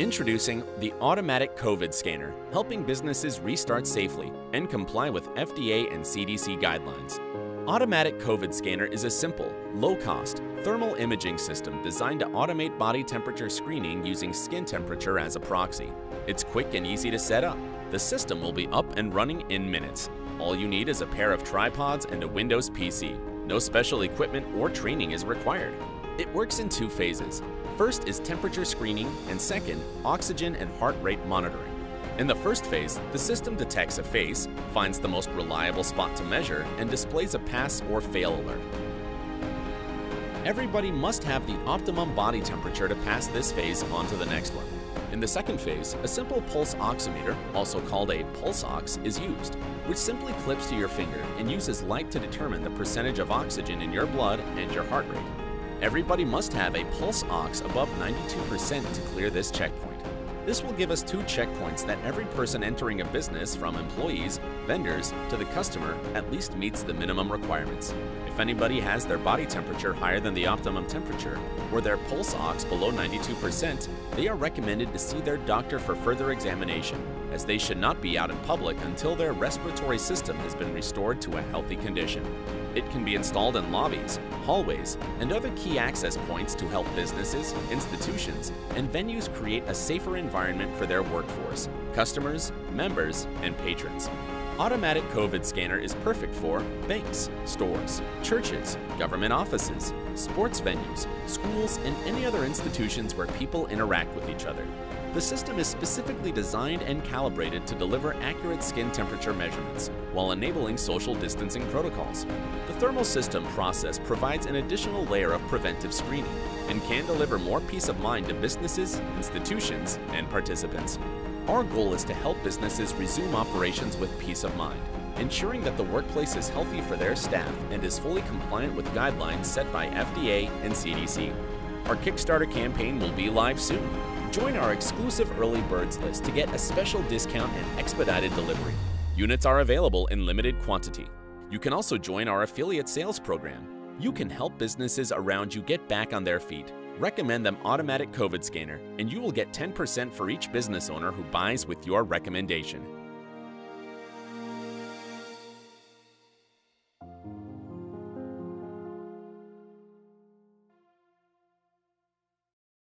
Introducing the Automatic COVID Scanner, helping businesses restart safely and comply with FDA and CDC guidelines. Automatic COVID Scanner is a simple, low-cost, thermal imaging system designed to automate body temperature screening using skin temperature as a proxy. It's quick and easy to set up. The system will be up and running in minutes. All you need is a pair of tripods and a Windows PC. No special equipment or training is required. It works in two phases. First is temperature screening, and second, oxygen and heart rate monitoring. In the first phase, the system detects a face, finds the most reliable spot to measure, and displays a pass or fail alert. Everybody must have the optimum body temperature to pass this phase on to the next one. In the second phase, a simple pulse oximeter, also called a pulse ox, is used, which simply clips to your finger and uses light to determine the percentage of oxygen in your blood and your heart rate. Everybody must have a pulse ox above 92% to clear this checkpoint. This will give us two checkpoints that every person entering a business, from employees, vendors, to the customer, at least meets the minimum requirements. If anybody has their body temperature higher than the optimum temperature, or their pulse ox below 92%, they are recommended to see their doctor for further examination, as they should not be out in public until their respiratory system has been restored to a healthy condition. It can be installed in lobbies, hallways, and other key access points to help businesses, institutions, and venues create a safer environment for their workforce, customers, members, and patrons. Automatic COVID Scanner is perfect for banks, stores, churches, government offices, sports venues, schools, and any other institutions where people interact with each other. The system is specifically designed and calibrated to deliver accurate skin temperature measurements while enabling social distancing protocols. The thermal system process provides an additional layer of preventive screening and can deliver more peace of mind to businesses, institutions, and participants. Our goal is to help businesses resume operations with peace of mind, ensuring that the workplace is healthy for their staff and is fully compliant with guidelines set by FDA and CDC. Our Kickstarter campaign will be live soon. Join our exclusive early birds list to get a special discount and expedited delivery. Units are available in limited quantity. You can also join our affiliate sales program. You can help businesses around you get back on their feet. Recommend them Automatic COVID Scanner, and you will get 10% for each business owner who buys with your recommendation.